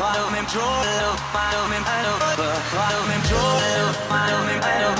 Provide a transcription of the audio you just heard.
I don't enjoy it. I don't enjoy it.